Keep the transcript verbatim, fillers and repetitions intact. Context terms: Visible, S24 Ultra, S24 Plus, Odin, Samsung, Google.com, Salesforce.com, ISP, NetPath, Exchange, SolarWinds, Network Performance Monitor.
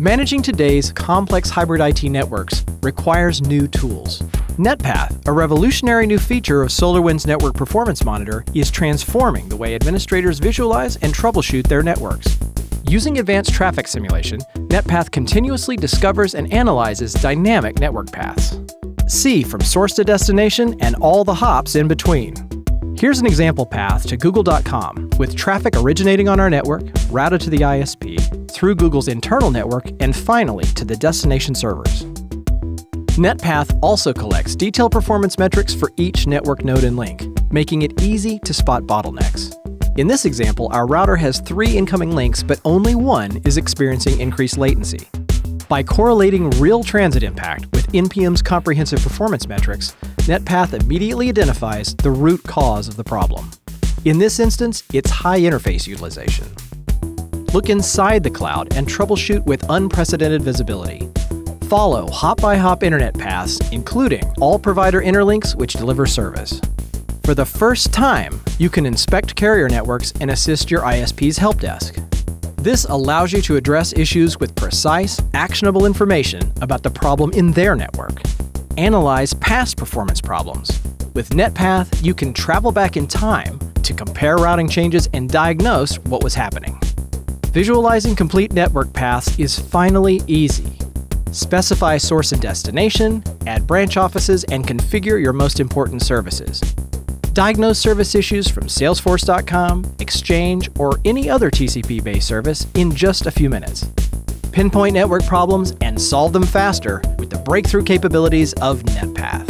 Managing today's complex hybrid I T networks requires new tools. NetPath, a revolutionary new feature of SolarWinds Network Performance Monitor, is transforming the way administrators visualize and troubleshoot their networks. Using advanced traffic simulation, NetPath continuously discovers and analyzes dynamic network paths. See from source to destination and all the hops in between. Here's an example path to Google dot com with traffic originating on our network, routed to the I S P, through Google's internal network, and finally to the destination servers. NetPath also collects detailed performance metrics for each network node and link, making it easy to spot bottlenecks. In this example, our router has three incoming links, but only one is experiencing increased latency. By correlating real transit impact with N P M's comprehensive performance metrics, NetPath immediately identifies the root cause of the problem. In this instance, it's high interface utilization. Look inside the cloud and troubleshoot with unprecedented visibility. Follow hop-by-hop internet paths, including all provider interlinks which deliver service. For the first time, you can inspect carrier networks and assist your I S P's help desk. This allows you to address issues with precise, actionable information about the problem in their network. Analyze past performance problems. With NetPath, you can travel back in time to compare routing changes and diagnose what was happening. Visualizing complete network paths is finally easy. Specify source and destination, add branch offices, and configure your most important services. Diagnose service issues from Salesforce dot com, Exchange, or any other T C P-based service in just a few minutes. Pinpoint network problems and solve them faster with the breakthrough capabilities of NetPath.